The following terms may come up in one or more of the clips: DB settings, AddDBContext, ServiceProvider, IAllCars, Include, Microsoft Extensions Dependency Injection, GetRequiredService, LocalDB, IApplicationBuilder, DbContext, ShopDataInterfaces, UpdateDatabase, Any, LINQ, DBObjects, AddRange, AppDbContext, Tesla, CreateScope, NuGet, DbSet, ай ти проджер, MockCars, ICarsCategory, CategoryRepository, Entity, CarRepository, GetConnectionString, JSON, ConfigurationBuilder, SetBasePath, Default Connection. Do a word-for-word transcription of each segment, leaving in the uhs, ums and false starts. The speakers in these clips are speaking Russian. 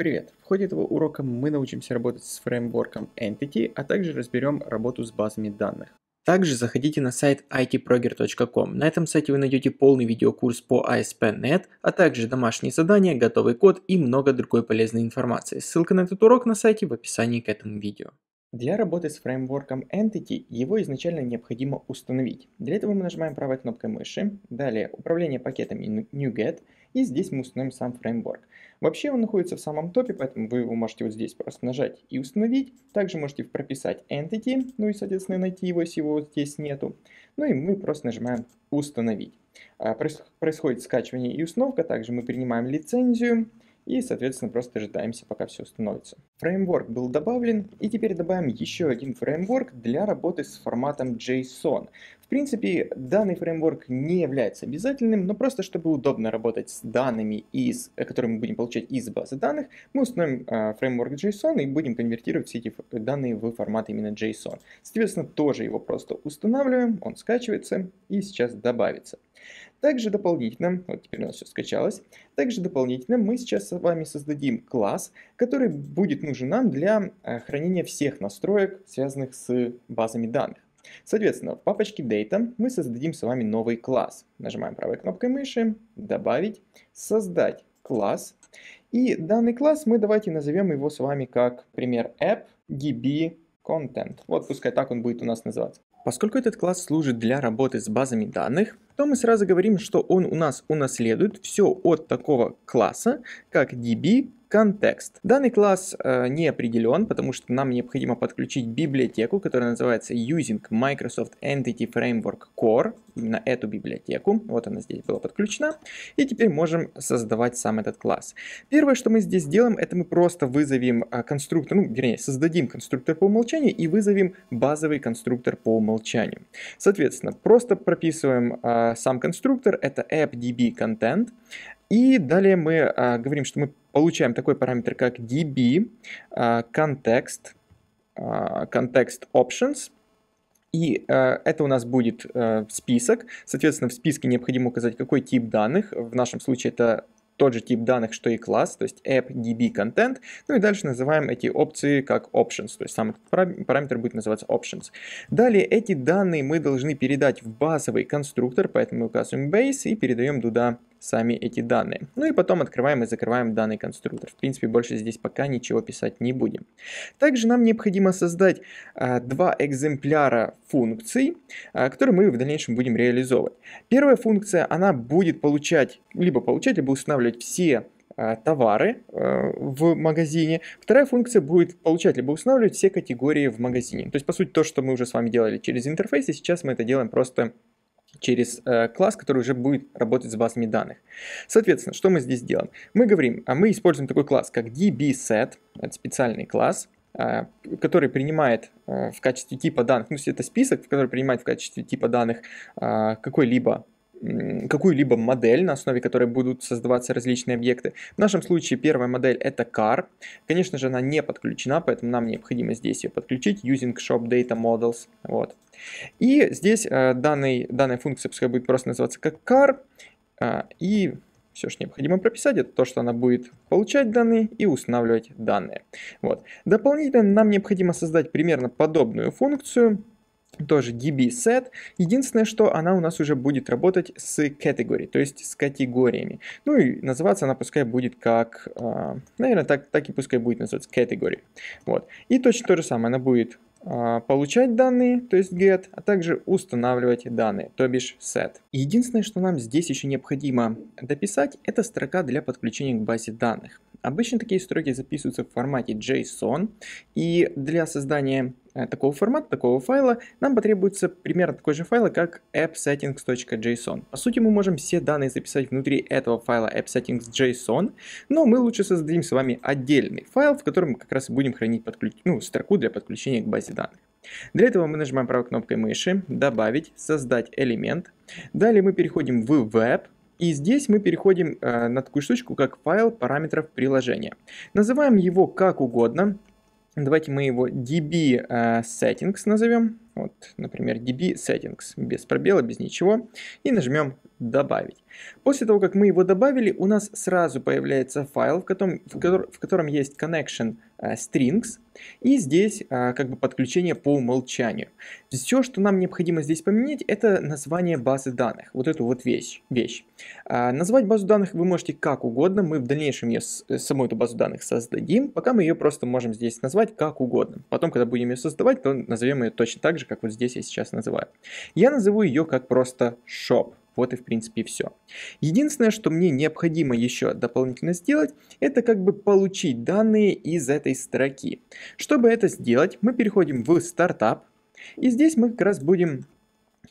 Привет! В ходе этого урока мы научимся работать с фреймворком Entity, а также разберем работу с базами данных. Также заходите на сайт ай ти проджер точка ком. На этом сайте вы найдете полный видеокурс по эй эс пи точка нет, а также домашние задания, готовый код и много другой полезной информации. Ссылка на этот урок на сайте в описании к этому видео. Для работы с фреймворком Entity его изначально необходимо установить. Для этого мы нажимаем правой кнопкой мыши, далее управление пакетами NuGet, и здесь мы установим сам фреймворк. Вообще он находится в самом топе, поэтому вы его можете вот здесь просто нажать и установить. Также можете прописать Entity, ну и соответственно найти его, если его вот здесь нету. Ну и мы просто нажимаем установить. Происходит скачивание и установка, также мы принимаем лицензию. И, соответственно, просто дожидаемся, пока все установится. Фреймворк был добавлен, и теперь добавим еще один фреймворк для работы с форматом JSON. В принципе, данный фреймворк не является обязательным, но просто, чтобы удобно работать с данными, из, которые мы будем получать из базы данных, мы установим э, фреймворк JSON и будем конвертировать все эти данные в формат именно JSON. Соответственно, тоже его просто устанавливаем, он скачивается и сейчас добавится. Также дополнительно, вот теперь у нас все скачалось, также дополнительно мы сейчас с вами создадим класс, который будет нужен нам для хранения всех настроек, связанных с базами данных. Соответственно, в папочке Data мы создадим с вами новый класс. Нажимаем правой кнопкой мыши, добавить, создать класс. И данный класс мы давайте назовем его с вами как, например, AppDbContext. Вот пускай так он будет у нас называться. Поскольку этот класс служит для работы с базами данных, то мы сразу говорим, что он у нас унаследует все от такого класса, как DbContext. Данный класс э, не определен, потому что нам необходимо подключить библиотеку, которая называется Using Microsoft Entity Framework Core, именно эту библиотеку, вот она здесь была подключена, и теперь можем создавать сам этот класс. Первое, что мы здесь сделаем, это мы просто вызовем конструктор, ну, вернее, создадим конструктор по умолчанию и вызовем базовый конструктор по умолчанию. Соответственно, просто прописываем э, сам конструктор, это AppDbContext, и далее мы э, говорим, что мы получаем такой параметр, как DbContext, э, Context Options. И э, это у нас будет э, список. Соответственно, в списке необходимо указать, какой тип данных. В нашем случае это тот же тип данных, что и класс, то есть AppDbContext. Ну и дальше называем эти опции как Options, то есть сам параметр будет называться Options. Далее эти данные мы должны передать в базовый конструктор, поэтому мы указываем Base и передаем туда сами эти данные. Ну и потом открываем и закрываем данный конструктор. В принципе, больше здесь пока ничего писать не будем. Также нам необходимо создать а, два экземпляра функций, а, которые мы в дальнейшем будем реализовывать. Первая функция, она будет получать, либо получать, либо устанавливать все а, товары а, в магазине. Вторая функция будет получать, либо устанавливать все категории в магазине. То есть, по сути, то, что мы уже с вами делали через интерфейс, и сейчас мы это делаем просто через э, класс, который уже будет работать с базами данных. Соответственно, что мы здесь делаем? Мы говорим, а мы используем такой класс, как DBSet, это специальный класс, э, который принимает э, в качестве типа данных, ну, это список, который принимает в качестве типа данных э, какой-либо какую-либо модель, на основе которой будут создаваться различные объекты. В нашем случае первая модель это car. Конечно же, она не подключена, поэтому нам необходимо здесь ее подключить, using ShopDataModels. Вот. И здесь э, данный, данная функция пускай будет просто называться как car. Э, и все, что необходимо прописать, это то, что она будет получать данные и устанавливать данные. Вот. Дополнительно нам необходимо создать примерно подобную функцию, тоже DBSet. Единственное, что она у нас уже будет работать с category, то есть с категориями. Ну и называться она пускай будет как, э, наверное, так, так и пускай будет называться category. Вот. И точно то же самое, она будет э, получать данные, то есть get, а также устанавливать данные, то бишь set. Единственное, что нам здесь еще необходимо дописать, это строка для подключения к базе данных. Обычно такие строки записываются в формате JSON, и для создания такого формата, такого файла, нам потребуется примерно такой же файл, как app settings точка json. По сути, мы можем все данные записать внутри этого файла app settings точка json, но мы лучше создадим с вами отдельный файл, в котором мы как раз будем хранить подключ... ну, строку для подключения к базе данных. Для этого мы нажимаем правой кнопкой мыши, добавить, создать элемент. Далее мы переходим в веб. И здесь мы переходим э, на такую штучку, как файл параметров приложения. Называем его как угодно. Давайте мы его db settings назовем. Вот, например, db settings, без пробела, без ничего. И нажмем «Добавить». После того, как мы его добавили, у нас сразу появляется файл, в котором, в котором, в котором есть connection strings. И здесь а, как бы подключение по умолчанию. Все, что нам необходимо здесь поменять, это название базы данных. Вот эту вот вещь. вещь. А, назвать базу данных вы можете как угодно. Мы в дальнейшем ее, саму эту базу данных создадим. Пока мы ее просто можем здесь назвать как угодно. Потом, когда будем ее создавать, то назовем ее точно так же, как вот здесь я сейчас называю. Я назову ее как просто shop. Вот и в принципе все. Единственное, что мне необходимо еще дополнительно сделать, это как бы получить данные из этой строки. Чтобы это сделать, мы переходим в стартап, и здесь мы как раз будем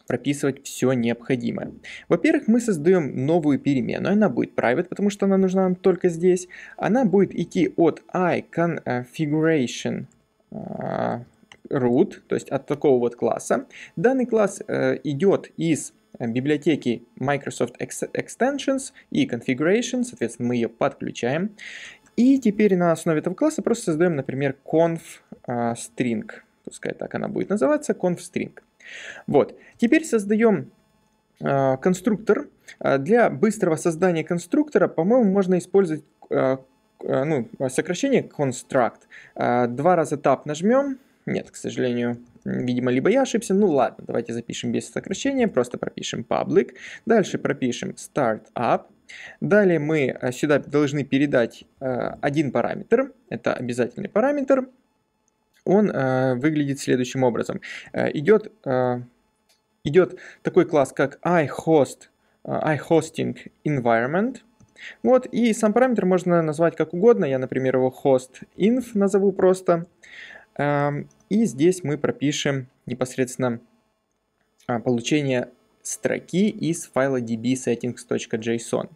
прописывать все необходимое. Во-первых, мы создаем новую переменную, она будет private, потому что она нужна нам только здесь. Она будет идти от iConfiguration root, то есть от такого вот класса. Данный класс э, идет из библиотеки Microsoft Extensions и Configuration, соответственно, мы ее подключаем. И теперь на основе этого класса просто создаем, например, conf-string. Пускай так она будет называться, conf-string. Вот. Теперь создаем э, конструктор. Для быстрого создания конструктора, по-моему, можно использовать э, э, ну, сокращение construct. Э, два раза tab нажмем. Нет, к сожалению, видимо, либо я ошибся. Ну ладно, давайте запишем без сокращения, просто пропишем public. Дальше пропишем startup. Далее мы сюда должны передать э, один параметр. Это обязательный параметр. Он э, выглядит следующим образом. Э, идет, э, идет такой класс, как iHost, IHostingEnvironment. Вот, и сам параметр можно назвать как угодно. Я, например, его hostinf назову просто. И здесь мы пропишем непосредственно получение строки из файла dbsettings.json.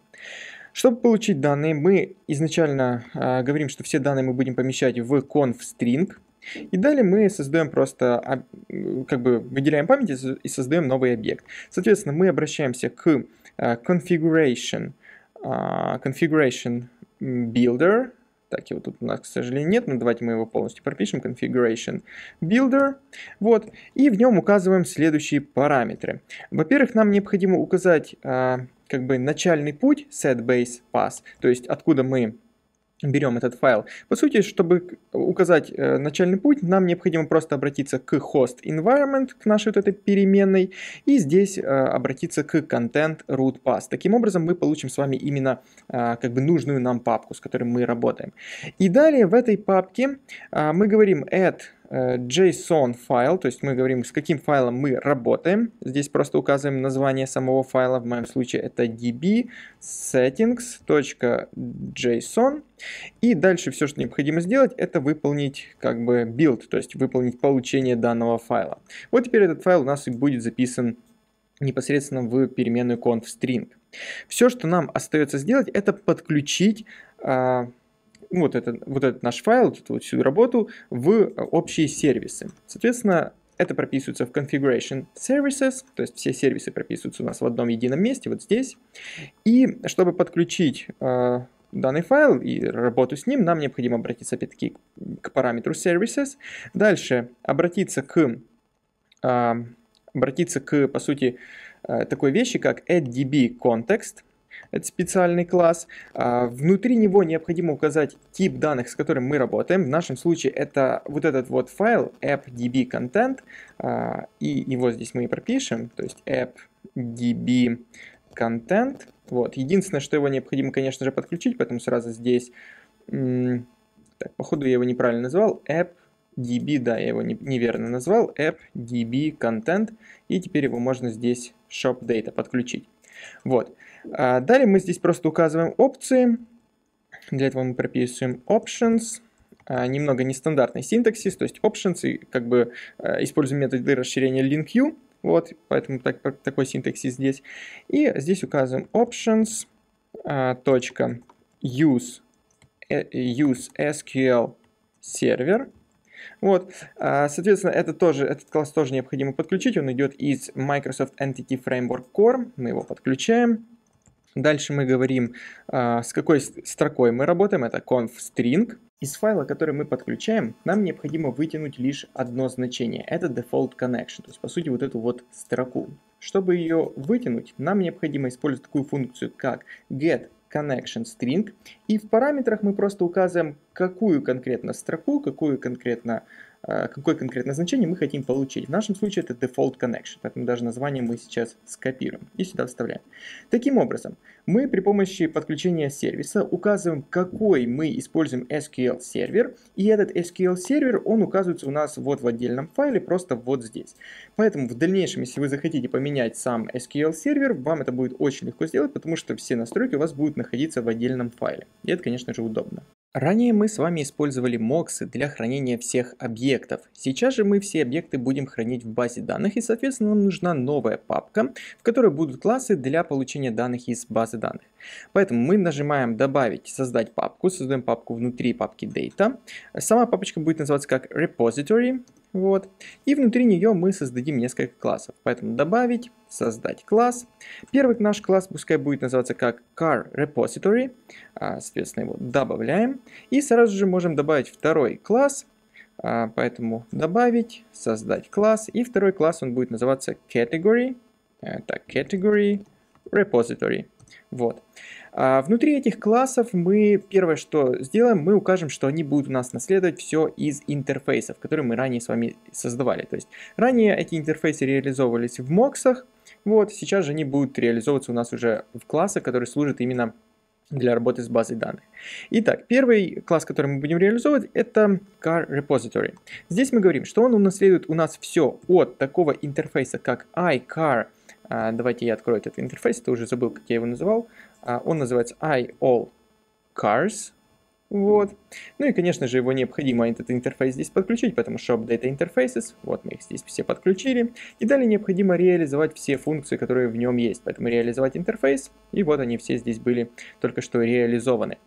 Чтобы получить данные, мы изначально говорим, что все данные мы будем помещать в conf-string. И далее мы создаем просто, как бы выделяем память и создаем новый объект. Соответственно, мы обращаемся к configuration, configuration builder. Так, его тут у нас, к сожалению, нет, но давайте мы его полностью пропишем. Configuration Builder. Вот. И в нем указываем следующие параметры. Во-первых, нам необходимо указать э, как бы начальный путь setBasePath, то есть откуда мы берем этот файл. По сути, чтобы указать э, начальный путь, нам необходимо просто обратиться к hostinVironment, к нашей вот этой переменной, и здесь э, обратиться к content.rootPath. Таким образом, мы получим с вами именно э, как бы нужную нам папку, с которой мы работаем. И далее в этой папке э, мы говорим add джейсон файл, то есть мы говорим, с каким файлом мы работаем. Здесь просто указываем название самого файла, в моем случае это db settings.json. И дальше все, что необходимо сделать, это выполнить как бы build, то есть выполнить получение данного файла. Вот теперь этот файл у нас и будет записан непосредственно в переменную conf-string. Все, что нам остается сделать, это подключить а, вот, этот, вот этот наш файл, вот эту вот всю работу в общие сервисы. Соответственно, это прописывается в Configuration Services, то есть все сервисы прописываются у нас в одном едином месте, вот здесь. И чтобы подключить а, данный файл и работу с ним, нам необходимо обратиться опять-таки к параметру services, дальше обратиться к, э, обратиться к, по сути, э, такой вещи, как AddDbContext, это специальный класс, э, внутри него необходимо указать тип данных, с которым мы работаем, в нашем случае это вот этот вот файл AppDbContent, э, и его здесь мы и пропишем, то есть AppDbContent. Вот. Единственное, что его необходимо, конечно же, подключить, поэтому сразу здесь, так, походу я его неправильно назвал, AppDb, да, я его не, неверно назвал, AppDbContent, и теперь его можно здесь ShopData подключить. Вот. А далее мы здесь просто указываем опции, для этого мы прописываем options, а, немного нестандартный синтаксис, то есть options, и как бы а, используем методы расширения линк. Вот, поэтому так, такой синтаксис здесь. И здесь указываем options. Use, UseSqlServer. Вот, соответственно, это тоже, этот класс тоже необходимо подключить. Он идет из Microsoft Entity Framework Core. Мы его подключаем. Дальше мы говорим, с какой строкой мы работаем. Это conf-string. Из файла, который мы подключаем, нам необходимо вытянуть лишь одно значение. Это Default Connection, то есть по сути вот эту вот строку. Чтобы ее вытянуть, нам необходимо использовать такую функцию, как GetConnectionString. И в параметрах мы просто указываем, какую конкретно строку, какую конкретно, какое конкретное значение мы хотим получить. В нашем случае это Default Connection, поэтому даже название мы сейчас скопируем и сюда вставляем. Таким образом, мы при помощи подключения сервиса указываем, какой мы используем эс кью эль сервер, и этот эс кью эль сервер, он указывается у нас вот в отдельном файле, просто вот здесь. Поэтому в дальнейшем, если вы захотите поменять сам эс кью эль сервер, вам это будет очень легко сделать, потому что все настройки у вас будут находиться в отдельном файле. И это, конечно же, удобно. Ранее мы с вами использовали моксы для хранения всех объектов. Сейчас же мы все объекты будем хранить в базе данных, и, соответственно, нам нужна новая папка, в которой будут классы для получения данных из базы данных. Поэтому мы нажимаем «Добавить», «Создать папку», создаем папку внутри папки «Data». Сама папочка будет называться как «Repository». Вот. И внутри нее мы создадим несколько классов. Поэтому «Добавить», «Создать класс». Первый наш класс пускай будет называться как CarRepository. Соответственно, его добавляем. И сразу же можем добавить второй класс. Поэтому «Добавить», «Создать класс». И второй класс, он будет называться Category. Так, CategoryRepository. Вот. А внутри этих классов мы первое, что сделаем, мы укажем, что они будут у нас наследовать все из интерфейсов, которые мы ранее с вами создавали. То есть ранее эти интерфейсы реализовывались в моксах, вот, сейчас же они будут реализовываться у нас уже в классах, которые служат именно для работы с базой данных. Итак, первый класс, который мы будем реализовывать, это CarRepository. Здесь мы говорим, что он унаследует у нас все от такого интерфейса, как iCar. Давайте я открою этот интерфейс, ты уже забыл, как я его называл. Он называется IAllCars. Вот. Ну и, конечно же, его необходимо этот интерфейс здесь подключить, потому что ShopDataInterfaces, вот мы их здесь все подключили. И далее необходимо реализовать все функции, которые в нем есть. Поэтому реализовать интерфейс, и вот они все здесь были только что реализованы.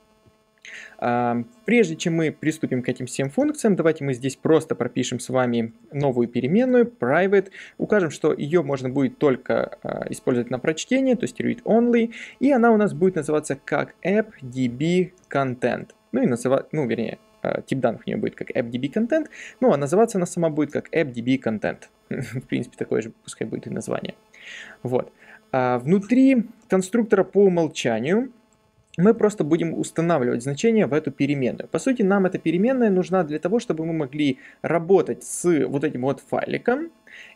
Прежде чем мы приступим к этим всем функциям, давайте мы здесь просто пропишем с вами новую переменную private, укажем, что ее можно будет только использовать на прочтение, то есть read only, и она у нас будет называться как AppDbContext, ну и называть, ну вернее, тип данных у нее будет как AppDbContext, ну а называться она сама будет как AppDbContext, в принципе такое же пускай будет и название. Вот. Внутри конструктора по умолчанию мы просто будем устанавливать значение в эту переменную. По сути, нам эта переменная нужна для того, чтобы мы могли работать с вот этим вот файликом.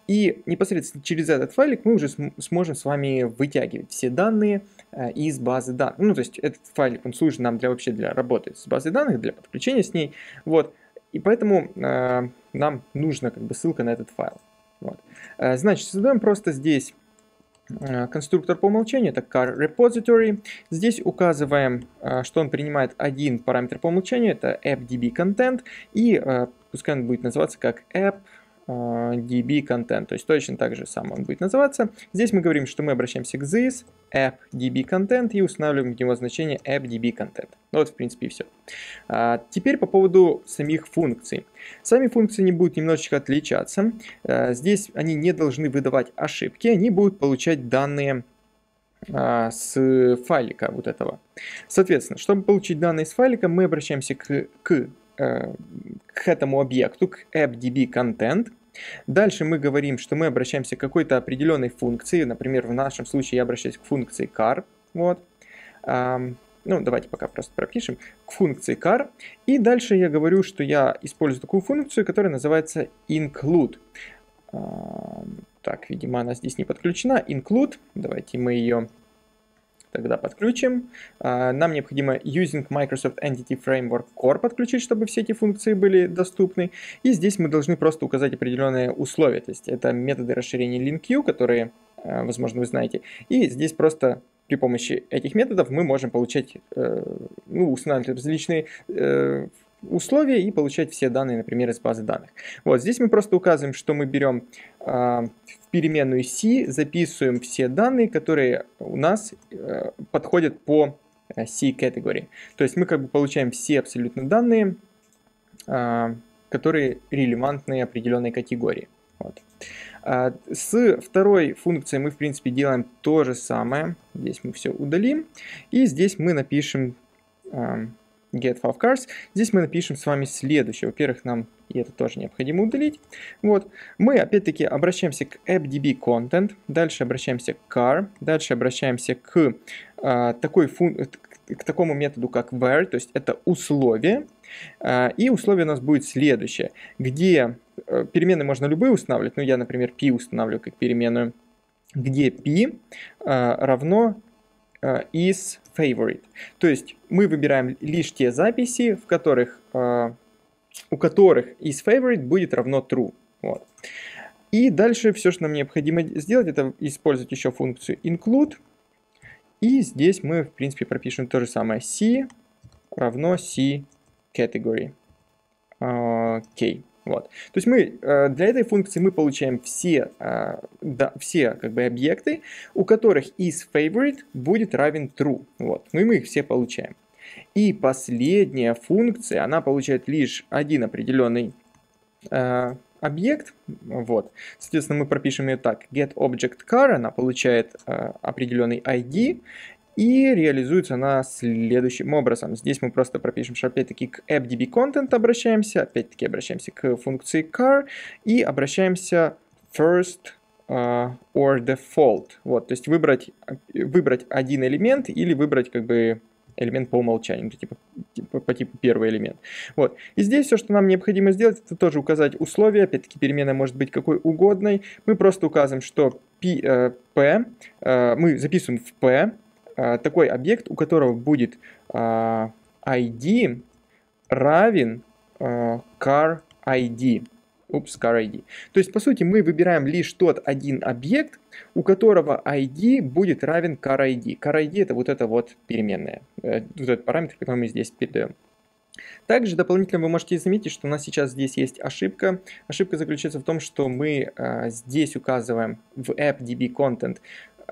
И непосредственно через этот файлик мы уже см- сможем с вами вытягивать все данные э, из базы данных. Ну, то есть этот файлик, он служит нам для, вообще для работы с базой данных, для подключения с ней. Вот. И поэтому э, нам нужна как бы ссылка на этот файл. Вот. Э, значит, создаем просто здесь конструктор по умолчанию, это CarRepository. Здесь указываем, что он принимает один параметр по умолчанию, это AppDbContext, и пускай он будет называться как AppDbContext, то есть точно так же сам он будет называться. Здесь мы говорим, что мы обращаемся к this, AppDbContext, и устанавливаем в него значение AppDbContext. Ну вот, в принципе, и все. А теперь по поводу самих функций. Сами функции не будут немножечко отличаться. А здесь они не должны выдавать ошибки, они будут получать данные а, с файлика вот этого. Соответственно, чтобы получить данные с файлика, мы обращаемся к, к, э, к этому объекту, к AppDbContext. Дальше мы говорим, что мы обращаемся к какой-то определенной функции. Например, в нашем случае я обращаюсь к функции car. Вот. Ну, давайте пока просто пропишем. К функции car. И дальше я говорю, что я использую такую функцию, которая называется include. Так, видимо, она здесь не подключена. Include. Давайте мы ее тогда подключим. Нам необходимо using Microsoft Entity Framework Core подключить, чтобы все эти функции были доступны. И здесь мы должны просто указать определенные условия. То есть это методы расширения линк, которые, возможно, вы знаете. И здесь просто при помощи этих методов мы можем получать, ну, устанавливать различные условия и получать все данные, например, из базы данных. Вот здесь мы просто указываем, что мы берем э, в переменную C, записываем все данные, которые у нас э, подходят по C-категории. То есть мы как бы получаем все абсолютно данные, э, которые релевантны определенной категории. Вот. Э, с второй функцией мы, в принципе, делаем то же самое. Здесь мы все удалим. И здесь мы напишем... Э, getFavCars. Здесь мы напишем с вами следующее. Во-первых, нам и это тоже необходимо удалить. Вот. Мы опять-таки обращаемся к AppDbContext, дальше обращаемся к car, дальше обращаемся к, э, такой фун... к такому методу, как where, то есть это условие. Э, и условие у нас будет следующее, где э, перемены можно любые устанавливать. Ну, я, например, p устанавливаю как переменную, где p э, равно э, is favorite. То есть мы выбираем лишь те записи, в которых... Э, у которых isFavorite будет равно true. Вот. И дальше все, что нам необходимо сделать, это использовать еще функцию include. И здесь мы, в принципе, пропишем то же самое. C равно C category. Окей. Вот. То есть мы для этой функции мы получаем все, да, все как бы объекты, у которых isFavorite будет равен true. Вот. Ну и мы их все получаем. И последняя функция, она получает лишь один определенный э, объект. Вот. Соответственно, мы пропишем ее так. getObjectCar, она получает э, определенный ай ди. И реализуется она следующим образом. Здесь мы просто пропишем, что опять-таки к AppDbContext обращаемся. Опять-таки обращаемся к функции car. И обращаемся first э, or default. Вот. То есть выбрать, выбрать один элемент или выбрать как бы... элемент по умолчанию, типа, типа, по типу первый элемент. Вот. И здесь все, что нам необходимо сделать, это тоже указать условия. Опять-таки перемена может быть какой угодной. Мы просто указываем, что P, э, P э, мы записываем в P э, такой объект, у которого будет э, ай ди равен э, car ай ди. Упс, car ай ди. То есть, по сути, мы выбираем лишь тот один объект, у которого ай ди будет равен car ай ди. car ай ди это вот это вот переменная, вот этот параметр, который мы здесь передаем. Также дополнительно вы можете заметить, что у нас сейчас здесь есть ошибка. Ошибка заключается в том, что мы э, здесь указываем в AppDbContext,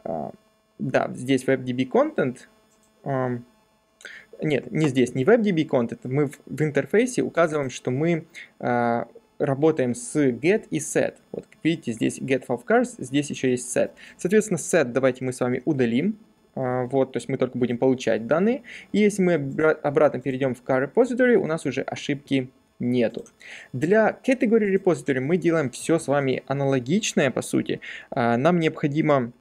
э, да, здесь в AppDbContext, э, нет, не здесь, не в AppDbContext, мы в, в интерфейсе указываем, что мы... Э, работаем с get и set. Вот, как видите, здесь getFavCars, здесь еще есть set. Соответственно, set давайте мы с вами удалим. Вот, то есть мы только будем получать данные. И если мы обратно перейдем в CarRepository, у нас уже ошибки нету. Для CategoryRepository мы делаем все с вами аналогичное, по сути. Нам необходимо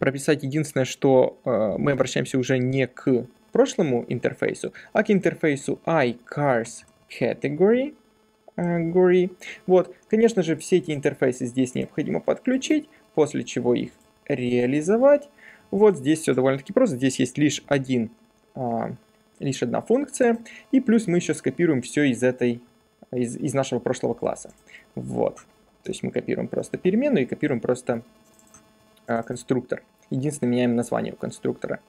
прописать единственное, что мы обращаемся уже не к прошлому интерфейсу, а к интерфейсу iCarsCategory. Вот, конечно же, все эти интерфейсы здесь необходимо подключить, после чего их реализовать. Вот здесь все довольно-таки просто. Здесь есть лишь один, а, лишь одна функция. И плюс мы еще скопируем все из этой, из, из нашего прошлого класса. Вот, то есть мы копируем просто переменную и копируем просто а, конструктор. Единственное, меняем название у конструктора.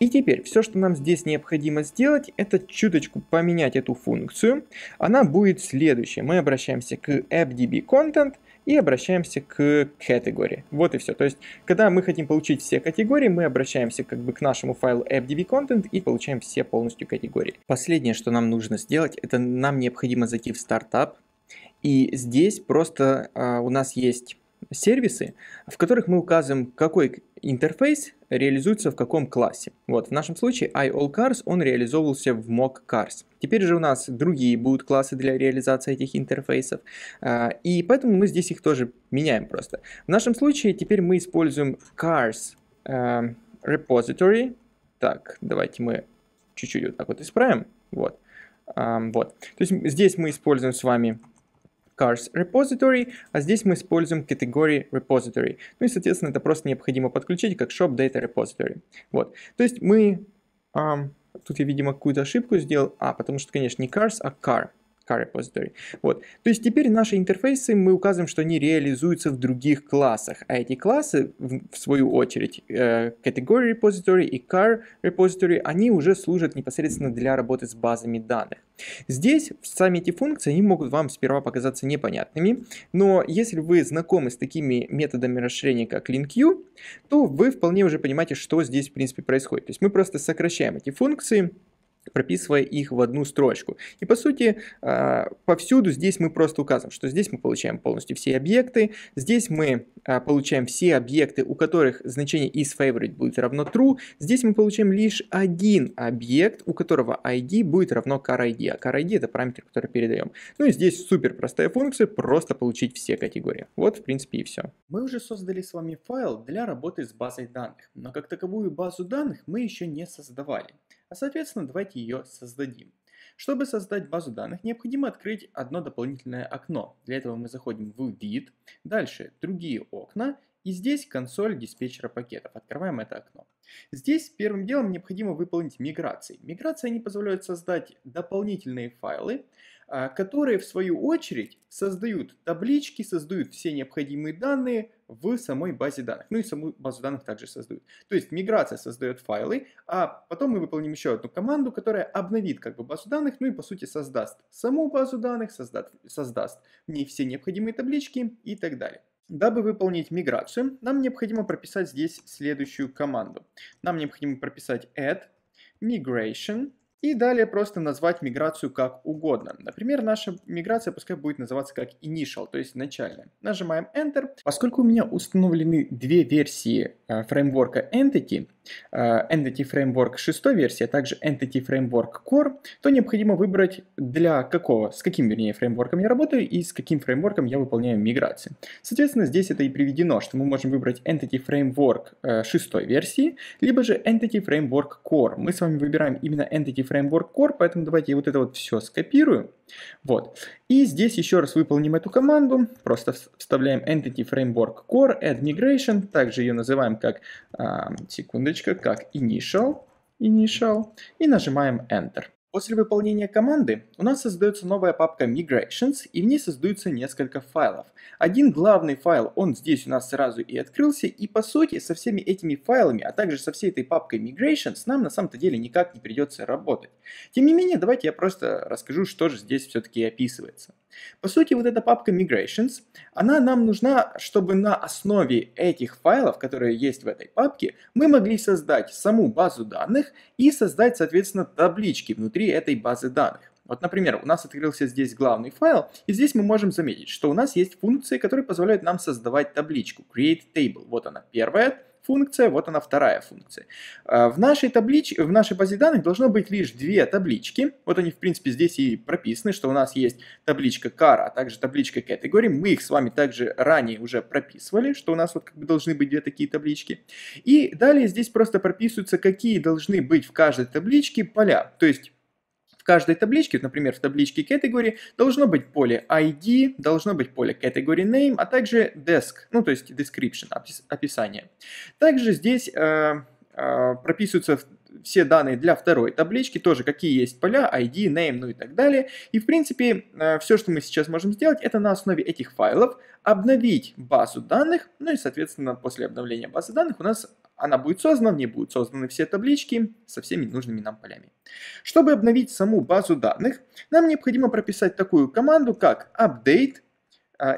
И теперь все, что нам здесь необходимо сделать, это чуточку поменять эту функцию. Она будет следующая. Мы обращаемся к AppDbContext и обращаемся к category. Вот и все. То есть, когда мы хотим получить все категории, мы обращаемся как бы к нашему файлу AppDbContext и получаем все полностью категории. Последнее, что нам нужно сделать, это нам необходимо зайти в стартап. И здесь просто а, у нас есть... сервисы, в которых мы указываем, какой интерфейс реализуется в каком классе. Вот, в нашем случае IAllCars, он реализовывался в mockCars. Теперь же у нас другие будут классы для реализации этих интерфейсов, и поэтому мы здесь их тоже меняем просто. В нашем случае теперь мы используем cars э, repository. Так, давайте мы чуть-чуть вот так вот исправим. Вот. Эм, вот. То есть здесь мы используем с вами cars repository, а здесь мы используем category repository. Ну и, соответственно, это просто необходимо подключить как ShopDataInterfaces. Вот. То есть мы... А, тут я, видимо, какую-то ошибку сделал. А, потому что, конечно, не cars, а car. car repository. Вот. То есть теперь наши интерфейсы, мы указываем, что они реализуются в других классах. А эти классы, в свою очередь, category repository и car repository, они уже служат непосредственно для работы с базами данных. Здесь сами эти функции, они могут вам сперва показаться непонятными, но если вы знакомы с такими методами расширения, как линк, то вы вполне уже понимаете, что здесь в принципе происходит. То есть мы просто сокращаем эти функции прописывая их в одну строчку. И по сути, повсюду здесь мы просто указываем, что здесь мы получаем полностью все объекты, здесь мы получаем все объекты, у которых значение isFavorite будет равно true, здесь мы получаем лишь один объект, у которого ай ди будет равно CarID, а CarID это параметр, который передаем. Ну и здесь супер простая функция, просто получить все категории. Вот в принципе и все. Мы уже создали с вами файл для работы с базой данных, но как таковую базу данных мы еще не создавали. А соответственно, давайте ее создадим. Чтобы создать базу данных, необходимо открыть одно дополнительное окно. Для этого мы заходим в View, дальше другие окна, и здесь консоль диспетчера пакетов. Открываем это окно. Здесь первым делом необходимо выполнить миграции. Миграции они позволяют создать дополнительные файлы, которые в свою очередь создают таблички, создают все необходимые данные в самой базе данных. Ну и саму базу данных также создают. То есть миграция создает файлы, а потом мы выполним еще одну команду, которая обновит как бы базу данных, ну и по сути создаст саму базу данных, создаст, создаст в ней все необходимые таблички и так далее. Дабы выполнить миграцию, нам необходимо прописать здесь следующую команду. Нам необходимо прописать add, migration, и далее просто назвать миграцию как угодно. Например, наша миграция пускай будет называться как initial, то есть начальная. Нажимаем Enter. Поскольку у меня установлены две версии э, фреймворка Entity, э, Entity Framework шесть версия, а также Entity Framework Core, то необходимо выбрать для какого, с каким, вернее, фреймворком я работаю и с каким фреймворком я выполняю миграции. Соответственно, здесь это и приведено, что мы можем выбрать Entity Framework э, шесть версии, либо же Entity Framework Core. Мы с вами выбираем именно Entity Framework Core, поэтому давайте я вот это вот все скопирую. Вот. И здесь еще раз выполним эту команду. Просто вставляем Entity Framework Core, Add Migration, также ее называем как, а, секундочка, как Initial, Initial, и нажимаем Enter. После выполнения команды у нас создается новая папка Migrations, и в ней создаются несколько файлов. Один главный файл, он здесь у нас сразу и открылся, и по сути со всеми этими файлами, а также со всей этой папкой Migrations нам на самом-то деле никак не придется работать. Тем не менее, давайте я просто расскажу, что же здесь все-таки описывается. По сути, вот эта папка Migrations, она нам нужна, чтобы на основе этих файлов, которые есть в этой папке, мы могли создать саму базу данных и создать, соответственно, таблички внутри этой базы данных. Вот, например, у нас открылся здесь главный файл, и здесь мы можем заметить, что у нас есть функции, которые позволяют нам создавать табличку. Create Table, вот она первая функция, вот она вторая функция. В нашей таблич... в нашей базе данных должно быть лишь две таблички. Вот они, в принципе, здесь и прописаны, что у нас есть табличка Car, а также табличка Category. Мы их с вами также ранее уже прописывали, что у нас вот как бы должны быть две такие таблички. И далее здесь просто прописываются, какие должны быть в каждой табличке поля. То есть в каждой табличке, например, в табличке Category, должно быть поле ай ди, должно быть поле Category Name, а также Desk, ну то есть Description, описание. Также здесь э, э, прописываются все данные для второй таблички, тоже какие есть поля, ай ди, Name, ну и так далее. И в принципе, э, все, что мы сейчас можем сделать, это на основе этих файлов обновить базу данных, ну и соответственно после обновления базы данных у нас она будет создана, в ней будут созданы все таблички со всеми нужными нам полями. Чтобы обновить саму базу данных, нам необходимо прописать такую команду, как update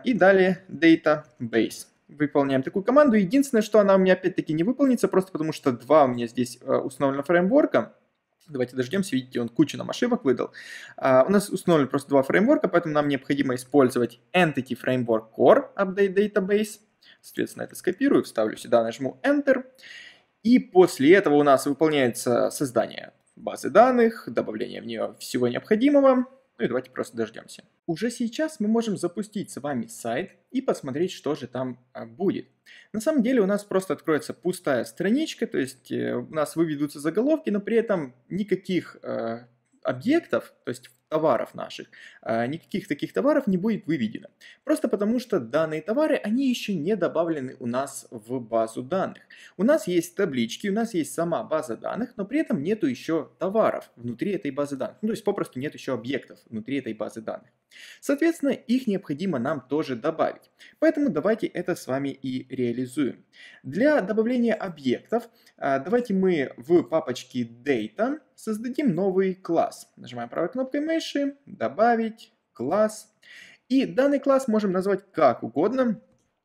и далее database. Выполняем такую команду. Единственное, что она у меня опять-таки не выполнится, просто потому что два у меня здесь установлено фреймворка. Давайте дождемся, видите, он кучу нам ошибок выдал. Uh, у нас установлено просто два фреймворка, поэтому нам необходимо использовать Entity Framework Core Update Database. Соответственно, это скопирую, вставлю сюда, нажму Enter. И после этого у нас выполняется создание базы данных, добавление в нее всего необходимого. Ну и давайте просто дождемся. Уже сейчас мы можем запустить с вами сайт и посмотреть, что же там будет. На самом деле у нас просто откроется пустая страничка, то есть у нас выведутся заголовки, но при этом никаких э, объектов, то есть товаров наших, э, никаких таких товаров не будет выведено. Просто потому, что данные товары, они еще не добавлены у нас в базу данных. У нас есть таблички, у нас есть сама база данных, но при этом нету еще товаров внутри этой базы данных. Ну, то есть попросту нет еще объектов внутри этой базы данных. Соответственно, их необходимо нам тоже добавить. Поэтому давайте это с вами и реализуем. Для добавления объектов, э, давайте мы в папочке Data создадим новый класс. Нажимаем правой кнопкой мыши, добавить, класс. И данный класс можем назвать как угодно.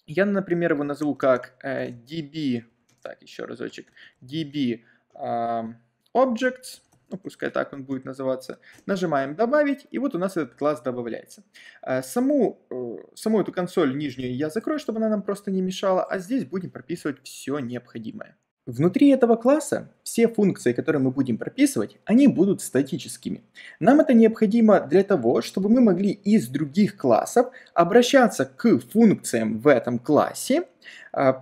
Я, например, его назову как э, DB, так, еще разочек, DB э, Objects, ну пускай так он будет называться, нажимаем «Добавить», и вот у нас этот класс добавляется. Саму, саму эту консоль нижнюю я закрою, чтобы она нам просто не мешала, а здесь будем прописывать все необходимое. Внутри этого класса все функции, которые мы будем прописывать, они будут статическими. Нам это необходимо для того, чтобы мы могли из других классов обращаться к функциям в этом классе,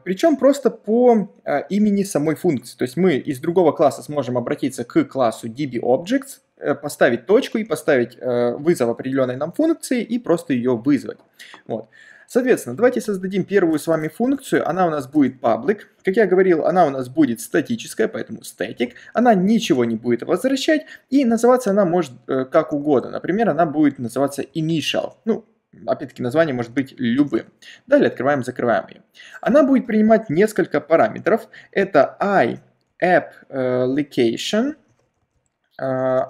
причем просто по имени самой функции. То есть мы из другого класса сможем обратиться к классу DBObjects, поставить точку и поставить вызов определенной нам функции и просто ее вызвать. Вот. Соответственно, давайте создадим первую с вами функцию, она у нас будет public, как я говорил, она у нас будет статическая, поэтому static, она ничего не будет возвращать, и называться она может э, как угодно, например, она будет называться initial, ну, опять-таки название может быть любым. Далее открываем, закрываем ее. Она будет принимать несколько параметров, это IApplication, Uh,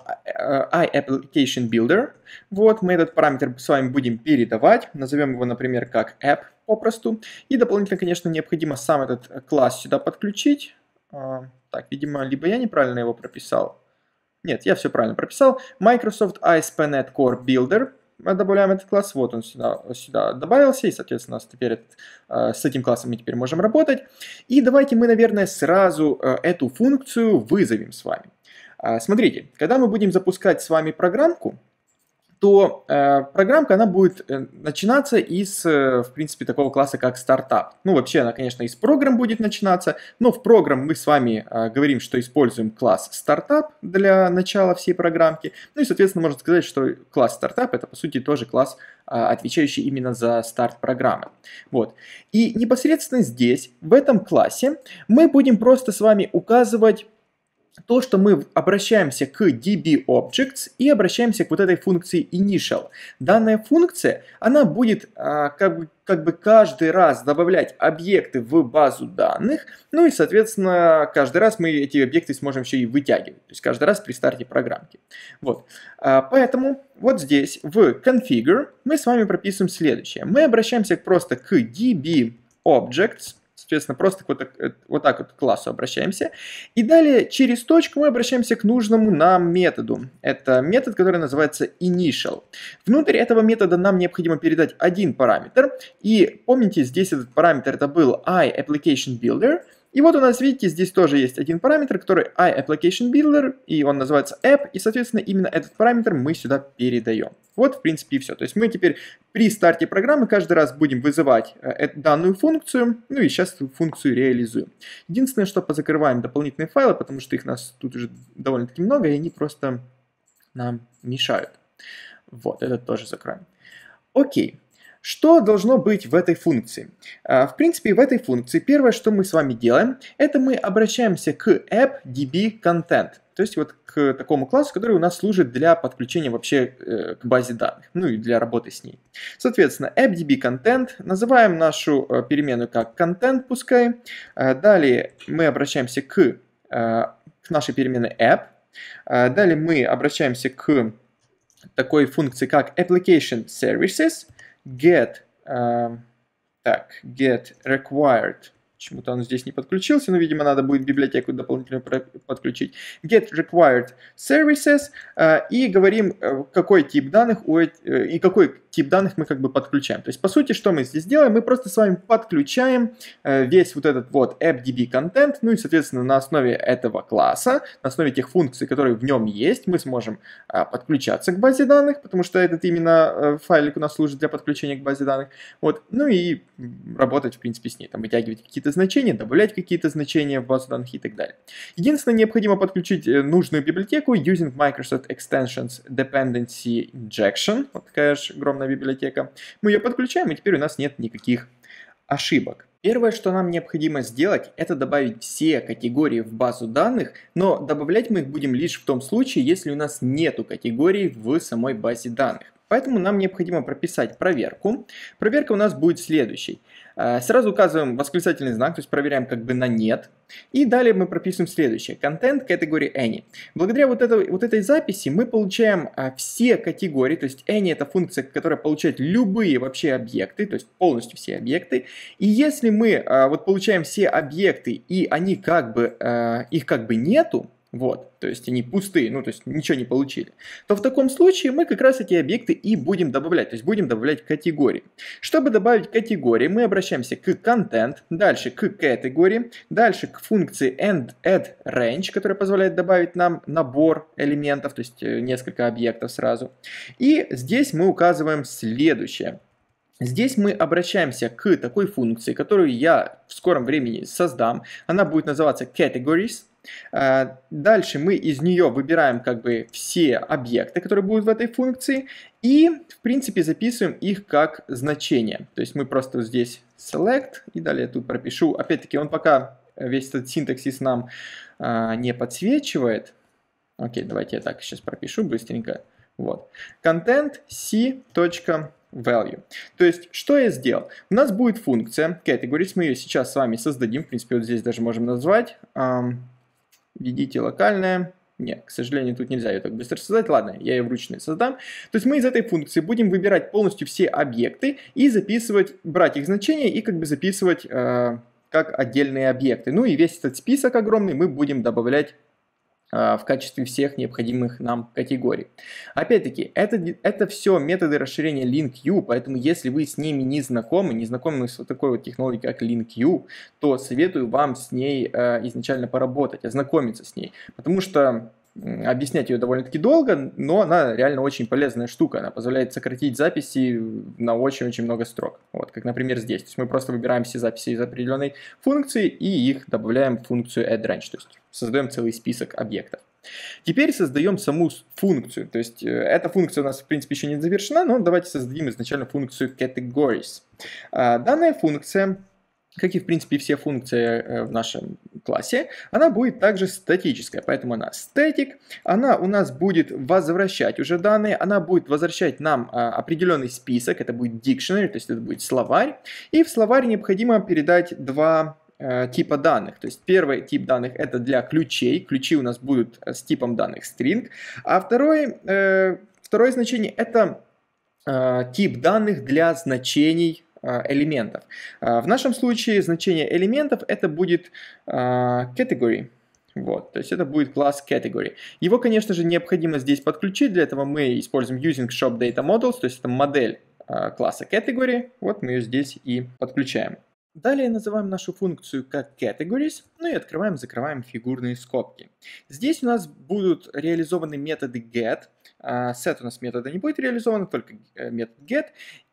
IApplicationBuilder. Вот, мы этот параметр с вами будем передавать, назовем его, например, как App попросту. И дополнительно, конечно, необходимо сам этот класс сюда подключить. Uh, так, видимо, либо я неправильно его прописал. Нет, я все правильно прописал. Microsoft эй эс пи точка нет Core Builder. Мы добавляем этот класс, вот он сюда, сюда добавился, и, соответственно, у нас теперь э, с этим классом мы теперь можем работать. И давайте мы, наверное, сразу э, эту функцию вызовем с вами. Э, смотрите, когда мы будем запускать с вами программку, то э, программка, она будет э, начинаться из, э, в принципе, такого класса, как стартап. Ну, вообще, она, конечно, из программ будет начинаться, но в программ мы с вами э, говорим, что используем класс стартап для начала всей программки. Ну и, соответственно, можно сказать, что класс стартап – это, по сути, тоже класс, э, отвечающий именно за старт программы. Вот. И непосредственно здесь, в этом классе, мы будем просто с вами указывать то, что мы обращаемся к DBObjects и обращаемся к вот этой функции initial. Данная функция, она будет а, как бы, как бы каждый раз добавлять объекты в базу данных, ну и, соответственно, каждый раз мы эти объекты сможем еще и вытягивать, то есть каждый раз при старте программки. Вот. А, поэтому вот здесь в Configure мы с вами прописываем следующее. Мы обращаемся просто к DBObjects, соответственно, просто вот так, вот так вот к классу обращаемся. И далее через точку мы обращаемся к нужному нам методу. Это метод, который называется initial. Внутрь этого метода нам необходимо передать один параметр. И помните, здесь этот параметр это был IApplicationBuilder. И вот у нас, видите, здесь тоже есть один параметр, который IApplicationBuilder, и он называется App, и, соответственно, именно этот параметр мы сюда передаем. Вот, в принципе, и все. То есть мы теперь при старте программы каждый раз будем вызывать данную функцию, ну и сейчас эту функцию реализуем. Единственное, что позакрываем дополнительные файлы, потому что их нас тут уже довольно-таки много, и они просто нам мешают. Вот, этот тоже закроем. Окей. Что должно быть в этой функции? В принципе, в этой функции первое, что мы с вами делаем, это мы обращаемся к AppDbContext, то есть вот к такому классу, который у нас служит для подключения вообще э, к базе данных, ну и для работы с ней. Соответственно, AppDbContext, называем нашу э, переменную как Content, пускай. Э, далее мы обращаемся к, э, к нашей переменной App. Э, далее мы обращаемся к такой функции, как AppLocationServices. Get, э, так, get required, почему-то он здесь не подключился, но, видимо, надо будет библиотеку дополнительно подключить. Get required services, э, и говорим, какой тип данных у, э, и какой тип данных мы как бы подключаем. То есть, по сути, что мы здесь делаем? Мы просто с вами подключаем э, весь вот этот вот AppDbContext, ну и, соответственно, на основе этого класса, на основе тех функций, которые в нем есть, мы сможем э, подключаться к базе данных, потому что этот именно э, файлик у нас служит для подключения к базе данных, вот, ну и работать, в принципе, с ней, там, вытягивать какие-то значения, добавлять какие-то значения в базу данных и так далее. Единственное, необходимо подключить э, нужную библиотеку using Microsoft Extensions Dependency Injection, вот такая же огромная библиотека. Мы ее подключаем, и теперь у нас нет никаких ошибок. Первое, что нам необходимо сделать, это добавить все категории в базу данных, но добавлять мы их будем лишь в том случае, если у нас нету категорий в самой базе данных. Поэтому нам необходимо прописать проверку. Проверка у нас будет следующей. Сразу указываем восклицательный знак, то есть проверяем как бы на нет. И далее мы прописываем следующее. Контент категории Any. Благодаря вот этой, вот этой записи мы получаем все категории, то есть Any это функция, которая получает любые вообще объекты, то есть полностью все объекты. И если мы вот получаем все объекты и они как бы, их как бы нету, вот, то есть они пустые, ну, то есть ничего не получили, то в таком случае мы как раз эти объекты и будем добавлять, то есть будем добавлять категории. Чтобы добавить категории, мы обращаемся к контент, дальше к категории, дальше к функции AddRange, которая позволяет добавить нам набор элементов, то есть несколько объектов сразу. И здесь мы указываем следующее. Здесь мы обращаемся к такой функции, которую я в скором времени создам. Она будет называться Categories. Дальше мы из нее выбираем как бы все объекты, которые будут в этой функции, и в принципе записываем их как значение. То есть мы просто здесь select и далее тут пропишу. Опять-таки он пока весь этот синтаксис нам а, не подсвечивает. Окей, давайте я так сейчас пропишу быстренько. Вот. Content c.value. То есть, что я сделал? У нас будет функция categories, мы ее сейчас с вами создадим. В принципе, вот здесь даже можем назвать. Введите локальное. Нет, к сожалению, тут нельзя ее так быстро создать. Ладно, я ее вручную создам. То есть мы из этой функции будем выбирать полностью все объекты и записывать, брать их значения и как бы записывать э, как отдельные объекты. Ну и весь этот список огромный мы будем добавлять в качестве всех необходимых нам категорий. Опять-таки, это, это все методы расширения линк, поэтому если вы с ними не знакомы, не знакомы с вот такой вот технологией, как линк, то советую вам с ней э, изначально поработать, ознакомиться с ней, потому что э, объяснять ее довольно-таки долго, но она реально очень полезная штука, она позволяет сократить записи на очень-очень много строк, вот, как, например, здесь. То есть мы просто выбираем все записи из определенной функции и их добавляем в функцию AddRange, то есть создаем целый список объектов. Теперь создаем саму функцию. То есть э, эта функция у нас, в принципе, еще не завершена, но давайте создадим изначально функцию categories. А, данная функция, как и, в принципе, все функции э, в нашем классе, она будет также статическая, поэтому она static. Она у нас будет возвращать уже данные, она будет возвращать нам э, определенный список, это будет dictionary, то есть это будет словарь. И в словарь необходимо передать два типа данных. То есть первый тип данных это для ключей. Ключи у нас будут с типом данных string. А второй, э, второе значение это э, тип данных для значений э, элементов. Э, в нашем случае значение элементов это будет э, category. Вот, то есть это будет класс category. Его, конечно же, необходимо здесь подключить. Для этого мы используем using ShopDataModels, то есть это модель э, класса category. Вот мы ее здесь и подключаем. Далее называем нашу функцию как categories, ну и открываем, закрываем фигурные скобки. Здесь у нас будут реализованы методы get, set у нас метода не будет реализован, только метод get.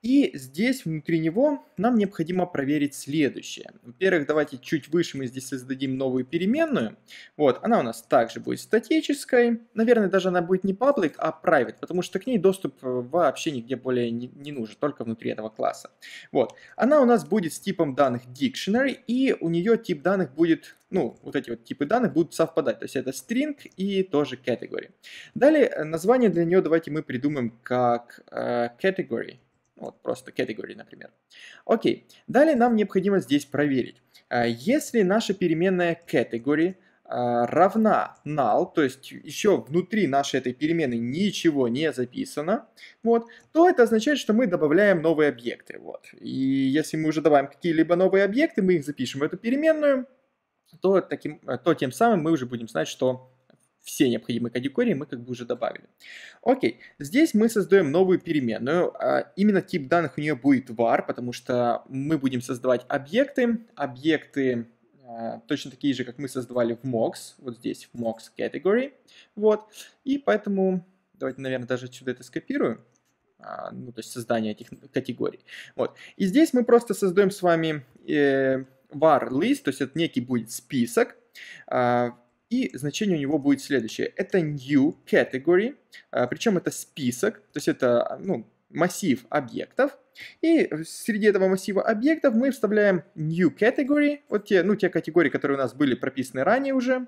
И здесь внутри него нам необходимо проверить следующее. Во-первых, давайте чуть выше мы здесь создадим новую переменную. Вот, она у нас также будет статической. Наверное, даже она будет не public, а private, потому что к ней доступ вообще нигде более не нужен, только внутри этого класса. Вот, она у нас будет с типом данных dictionary, и у нее тип данных будет, ну, вот эти вот типы данных будут совпадать, то есть это string и тоже category. Далее название для нее давайте мы придумаем как э, category, вот просто category, например. Окей, далее нам необходимо здесь проверить, э, если наша переменная category э, равна null, то есть еще внутри нашей этой переменной ничего не записано, вот, то это означает, что мы добавляем новые объекты, вот. И если мы уже добавим какие-либо новые объекты, мы их запишем в эту переменную, то, таким, то тем самым мы уже будем знать, что все необходимые категории мы как бы уже добавили. Окей, здесь мы создаем новую переменную. Именно тип данных у нее будет var, потому что мы будем создавать объекты. Объекты точно такие же, как мы создавали в mox. Вот здесь в mox category. Вот. И поэтому давайте, наверное, даже отсюда это скопирую. Ну, то есть создание этих категорий. Вот. И здесь мы просто создаем с вами... Э, var list, то есть это некий будет список, и значение у него будет следующее. Это new category, причем это список, то есть это ну, массив объектов. И среди этого массива объектов мы вставляем new category, вот те, ну, те категории, которые у нас были прописаны ранее уже.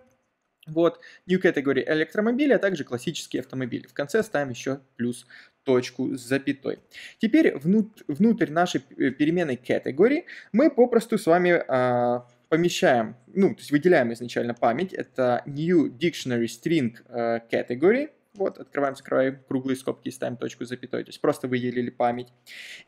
Вот, new category электромобили, а также классические автомобили. В конце ставим еще плюс точку с запятой. Теперь внут, внутрь нашей переменной category мы попросту с вами э, помещаем, ну, то есть выделяем изначально память. Это new dictionary string э, category. Вот, открываем, закрываем круглые скобки и ставим точку с запятой. То есть просто выделили память.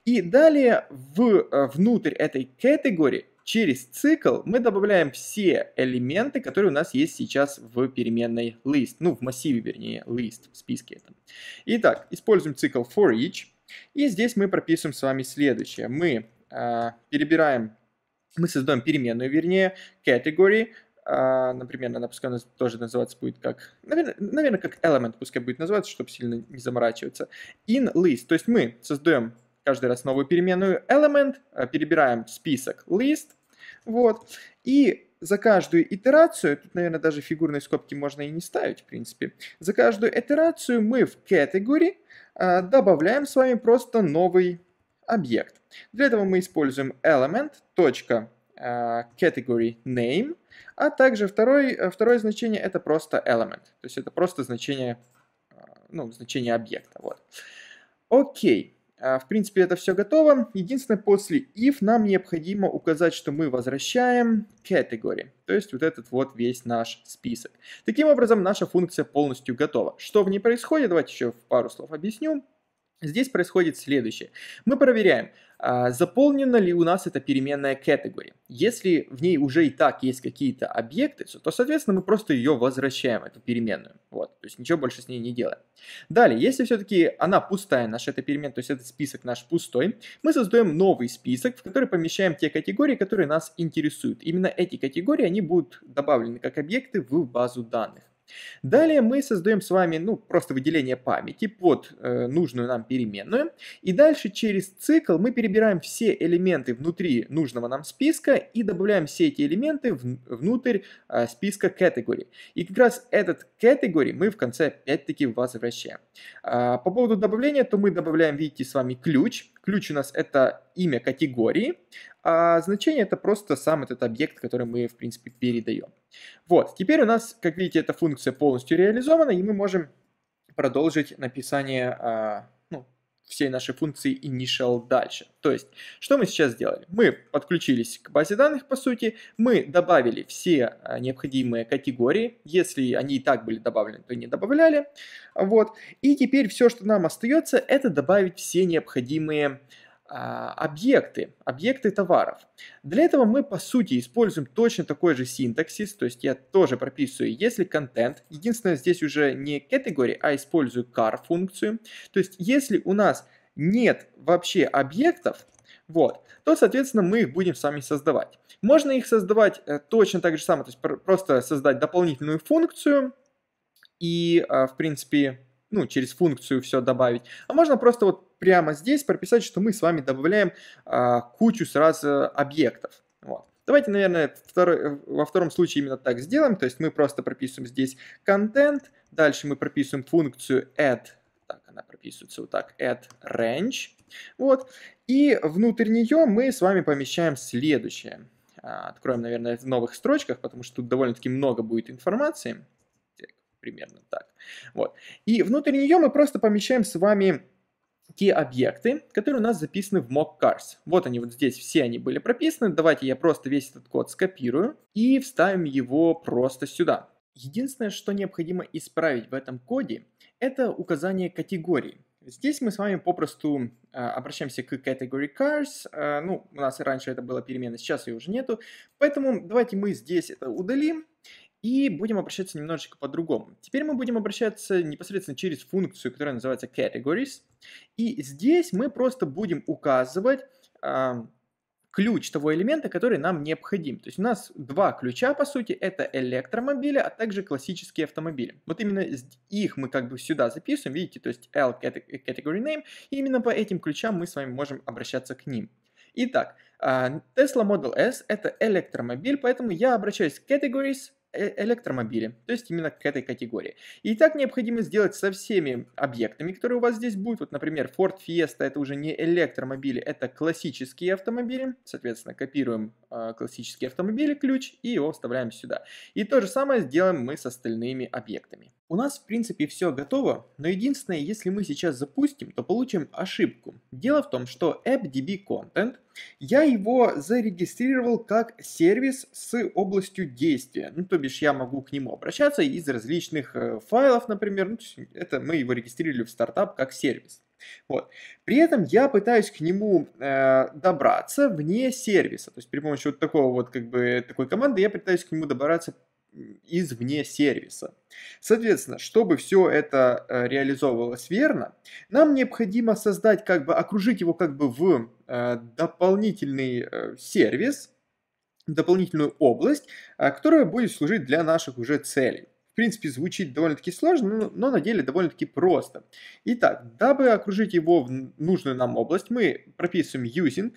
И далее в, внутрь этой категории через цикл мы добавляем все элементы, которые у нас есть сейчас в переменной list, ну в массиве, вернее, list, в списке этом. Итак, используем цикл for each, и здесь мы прописываем с вами следующее. Мы э, перебираем, мы создаем переменную, вернее, category, э, например, она пускай у нас тоже называться будет как, наверное, наверное, как element, пускай будет называться, чтобы сильно не заморачиваться, in list, то есть мы создаем каждый раз новую переменную element, перебираем список list, вот, и за каждую итерацию, тут, наверное, даже фигурные скобки можно и не ставить, в принципе, за каждую итерацию мы в category а, добавляем с вами просто новый объект. Для этого мы используем element.categoryName, а также второй, второе значение это просто element, то есть это просто значение, ну, значение объекта, вот. Окей. В принципе, это все готово. Единственное, после if нам необходимо указать, что мы возвращаем category, то есть вот этот вот весь наш список. Таким образом, наша функция полностью готова. Что в ней происходит? Давайте еще пару слов объясню. Здесь происходит следующее. Мы проверяем, заполнена ли у нас эта переменная category. Если в ней уже и так есть какие-то объекты, то, соответственно, мы просто ее возвращаем, эту переменную. Вот, то есть ничего больше с ней не делаем. Далее, если все-таки она пустая, наша эта переменная, то есть этот список наш пустой, мы создаем новый список, в который помещаем те категории, которые нас интересуют. Именно эти категории, они будут добавлены как объекты в базу данных. Далее мы создаем с вами, ну, просто выделение памяти под э, нужную нам переменную. И дальше через цикл мы перебираем все элементы внутри нужного нам списка и добавляем все эти элементы в, внутрь э, списка category. И как раз этот category мы в конце опять-таки возвращаем. А, по поводу добавления, то мы добавляем, видите, с вами ключ. Ключ у нас это имя категории, а значение это просто сам этот объект, который мы, в принципе, передаем. Вот, теперь у нас, как видите, эта функция полностью реализована, и мы можем продолжить написание ну, всей нашей функции initial дальше. То есть, что мы сейчас сделали? Мы подключились к базе данных, по сути, мы добавили все необходимые категории, если они и так были добавлены, то не добавляли. Вот, и теперь все, что нам остается, это добавить все необходимые объекты, объекты товаров. Для этого мы, по сути, используем точно такой же синтаксис, то есть я тоже прописываю, если контент, единственное, здесь уже не category, а использую car функцию, то есть если у нас нет вообще объектов, вот, то, соответственно, мы их будем сами создавать. Можно их создавать точно так же самое, то есть просто создать дополнительную функцию и, в принципе, ну, через функцию все добавить, а можно просто вот прямо здесь прописать, что мы с вами добавляем а, кучу сразу объектов. Вот. Давайте, наверное, второй, во втором случае именно так сделаем. То есть мы просто прописываем здесь content, дальше мы прописываем функцию add, так она прописывается вот так, add range, вот, и внутрь нее мы с вами помещаем следующее. А, откроем, наверное, в новых строчках, потому что тут довольно-таки много будет информации. Примерно так. Вот. И внутрь нее мы просто помещаем с вами те объекты, которые у нас записаны в mock.cars. Вот они вот здесь, все они были прописаны. Давайте я просто весь этот код скопирую и вставим его просто сюда. Единственное, что необходимо исправить в этом коде, это указание категории. Здесь мы с вами попросту э, обращаемся к category cars. Э, ну, у нас раньше это была переменная, сейчас ее уже нету. Поэтому давайте мы здесь это удалим. И будем обращаться немножечко по-другому. Теперь мы будем обращаться непосредственно через функцию, которая называется categories. И здесь мы просто будем указывать э, ключ того элемента, который нам необходим. То есть у нас два ключа, по сути, это электромобили, а также классические автомобили. Вот именно их мы как бы сюда записываем, видите, то есть L category name. И именно по этим ключам мы с вами можем обращаться к ним. Итак, э, Tesla Model S это электромобиль, поэтому я обращаюсь к categories, электромобили, то есть именно к этой категории. И так необходимо сделать со всеми объектами, которые у вас здесь будут. Вот, например, Ford Fiesta это уже не электромобили, это классические автомобили. Соответственно, копируем э, классические автомобили ключ и его вставляем сюда. И то же самое сделаем мы с остальными объектами. У нас, в принципе, все готово, но единственное, если мы сейчас запустим, то получим ошибку. Дело в том, что AppDbContext, я его зарегистрировал как сервис с областью действия. Ну, то бишь, я могу к нему обращаться из различных э, файлов, например. Ну, это мы его регистрировали в стартап как сервис. Вот. При этом я пытаюсь к нему э, добраться вне сервиса. То есть при помощи вот такого вот, как бы, такой команды я пытаюсь к нему добраться извне сервиса. Соответственно, чтобы все это э, реализовывалось верно, нам необходимо создать, как бы, окружить его как бы в э, дополнительный э, сервис, дополнительную область, э, которая будет служить для наших уже целей. В принципе, звучит довольно-таки сложно, но на деле довольно-таки просто. Итак, дабы окружить его в нужную нам область, мы прописываем using,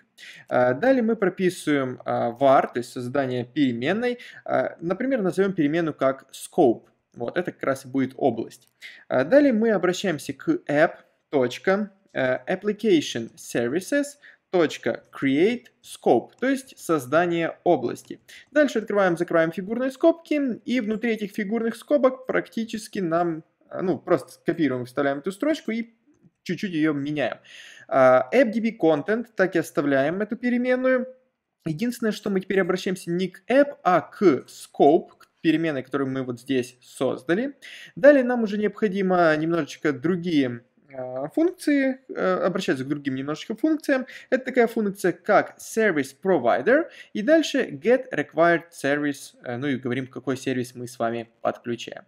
далее мы прописываем var, то есть создание переменной. Например, назовем переменную как scope. Вот, это как раз и будет область. Далее мы обращаемся к app.applicationServices. .create scope, то есть создание области. Дальше открываем, закрываем фигурные скобки, и внутри этих фигурных скобок практически нам, ну, просто копируем, вставляем эту строчку и чуть-чуть ее меняем. Uh, AppDbContext, так и оставляем эту переменную. Единственное, что мы теперь обращаемся не к app, а к scope, к переменной, которую мы вот здесь создали. Далее нам уже необходимо немножечко другие функции, обращаться к другим немножечко функциям. Это такая функция, как Service Provider, и дальше GetRequiredService, ну и говорим, какой сервис мы с вами подключаем.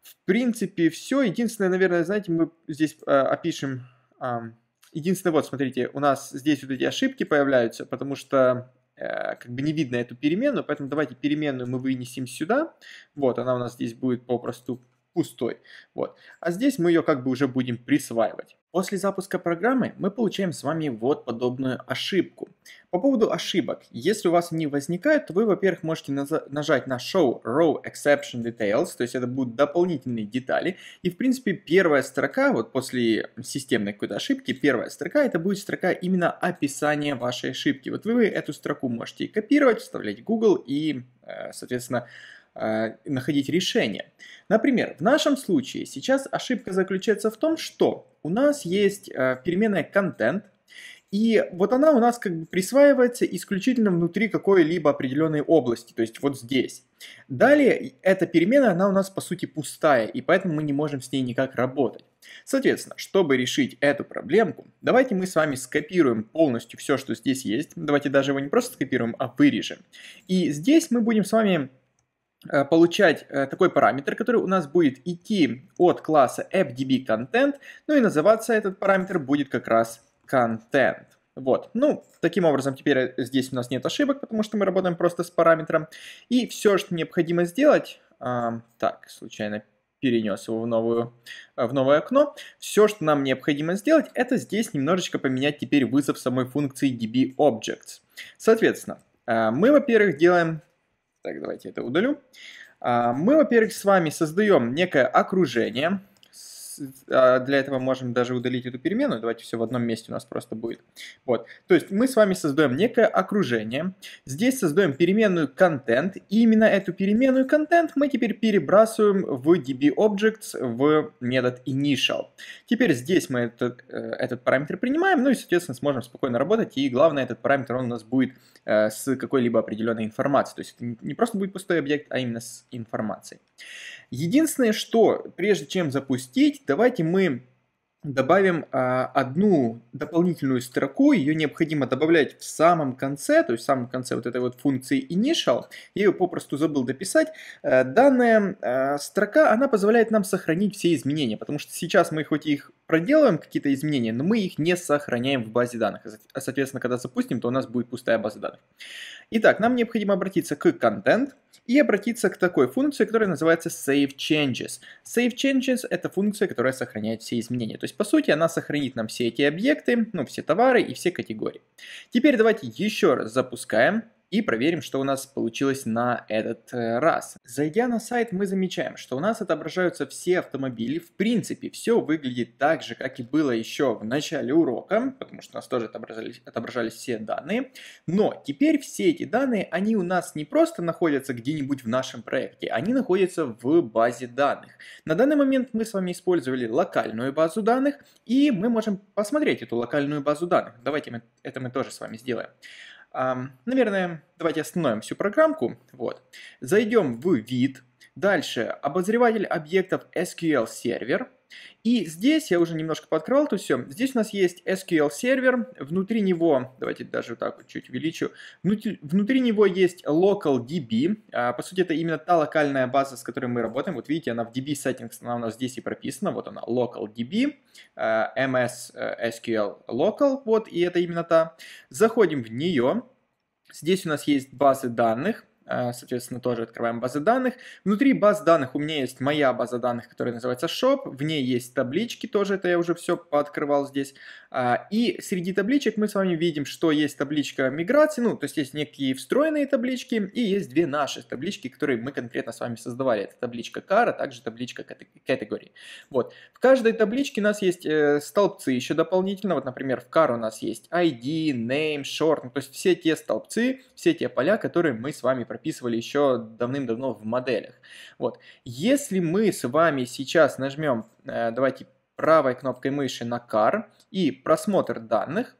В принципе, все. Единственное, наверное, знаете, мы здесь э, опишем... Э, единственное, вот, смотрите, у нас здесь вот эти ошибки появляются, потому что э, как бы не видно эту переменную, поэтому давайте переменную мы вынесем сюда. Вот, она у нас здесь будет попросту пустой. Вот. А здесь мы ее как бы уже будем присваивать. После запуска программы мы получаем с вами вот подобную ошибку. По поводу ошибок. Если у вас они возникают, то вы, во-первых, можете нажать на Show Row Exception Details, то есть это будут дополнительные детали. И, в принципе, первая строка, вот после системной какой-то ошибки, первая строка, это будет строка именно описания вашей ошибки. Вот вы эту строку можете копировать, вставлять в Google и, соответственно, находить решение. Например, в нашем случае сейчас ошибка заключается в том, что у нас есть переменная контент, и вот она у нас как бы присваивается исключительно внутри какой-либо определенной области, то есть вот здесь. Далее эта переменная, она у нас по сути пустая, и поэтому мы не можем с ней никак работать. Соответственно, чтобы решить эту проблемку, давайте мы с вами скопируем полностью все, что здесь есть. Давайте даже его не просто скопируем, а вырежем. И здесь мы будем с вами получать такой параметр, который у нас будет идти от класса AppDbContext, ну и называться этот параметр будет как раз Content. Вот, ну, таким образом теперь здесь у нас нет ошибок, потому что мы работаем просто с параметром. И все, что необходимо сделать, э, так, случайно перенес его в, новую, в новое окно. Все, что нам необходимо сделать, это здесь немножечко поменять теперь вызов самой функции DBObjects. Соответственно, э, мы, во-первых, делаем... Так, давайте это удалю. Мы, во-первых, с вами создаем некое окружение. Для этого можем даже удалить эту переменную. Давайте все в одном месте у нас просто будет. Вот. То есть мы с вами создаем некое окружение. Здесь создаем переменную контент. И именно эту переменную контент мы теперь перебрасываем в DBObjects в метод initial. Теперь здесь мы этот, этот параметр принимаем. Ну и, соответственно, сможем спокойно работать. И главное, этот параметр он у нас будет с какой-либо определенной информацией. То есть это не просто будет пустой объект, а именно с информацией. Единственное, что прежде чем запустить, давайте мы добавим а, одну дополнительную строку. Ее необходимо добавлять в самом конце, то есть в самом конце вот этой вот функции initial. Я ее попросту забыл дописать. А, данная а, строка, она позволяет нам сохранить все изменения, потому что сейчас мы хоть их проделаем, какие-то изменения, но мы их не сохраняем в базе данных. Соответственно, когда запустим, то у нас будет пустая база данных. Итак, нам необходимо обратиться к content и обратиться к такой функции, которая называется saveChanges. saveChanges — это функция, которая сохраняет все изменения. То есть, по сути, она сохранит нам все эти объекты, ну, все товары и все категории. Теперь давайте еще раз запускаем и проверим, что у нас получилось на этот раз. Зайдя на сайт, мы замечаем, что у нас отображаются все автомобили. В принципе, все выглядит так же, как и было еще в начале урока, потому что у нас тоже отображались, отображались все данные. Но теперь все эти данные, они у нас не просто находятся где-нибудь в нашем проекте, они находятся в базе данных. На данный момент мы с вами использовали локальную базу данных, и мы можем посмотреть эту локальную базу данных. Давайте мы, это мы тоже с вами сделаем. Um, наверное, давайте остановим всю программку. Вот. Зайдем в вид. Дальше обозреватель объектов эс кью эль Server. И здесь я уже немножко подкрывал это все. Здесь у нас есть эс кью эль сервер, внутри него, давайте даже вот так вот чуть увеличу, внутри, внутри него есть LocalDB, а, по сути это именно та локальная база, с которой мы работаем. Вот видите, она в ди би settings, она у нас здесь и прописана, вот она LocalDB, а, эм эс эс кью эль Local, вот, и это именно та. Заходим в нее, здесь у нас есть базы данных. Соответственно, тоже открываем базы данных. Внутри баз данных у меня есть моя база данных, которая называется Shop. В ней есть таблички тоже, это я уже все пооткрывал здесь. И среди табличек мы с вами видим, что есть табличка миграции, ну, то есть есть некие встроенные таблички, и есть две наши таблички, которые мы конкретно с вами создавали. Это табличка Car, а также табличка Category. Вот. В каждой табличке у нас есть столбцы еще дополнительно. Вот, например, в Car у нас есть ай ди, Name, Short, ну, то есть все те столбцы, все те поля, которые мы с вами прописывали еще давным-давно в моделях. Вот. Если мы с вами сейчас нажмем, давайте правой кнопкой мыши на Car и просмотр данных,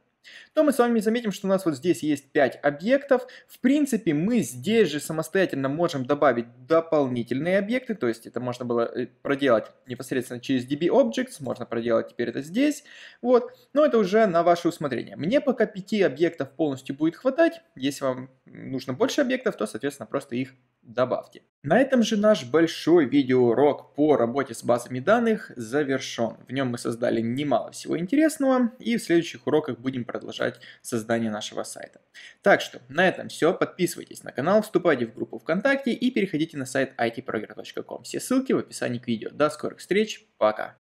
то мы с вами заметим, что у нас вот здесь есть пять объектов. В принципе, мы здесь же самостоятельно можем добавить дополнительные объекты, то есть это можно было проделать непосредственно через DBObjects, можно проделать теперь это здесь, вот. Но это уже на ваше усмотрение. Мне пока пяти объектов полностью будет хватать, если вам нужно больше объектов, то, соответственно, просто их добавьте. На этом же наш большой видеоурок по работе с базами данных завершен. В нем мы создали немало всего интересного, и в следующих уроках будем продолжать создание нашего сайта. Так что на этом все. Подписывайтесь на канал, вступайте в группу ВКонтакте и переходите на сайт ай ти проджер точка ком. Все ссылки в описании к видео. До скорых встреч. Пока.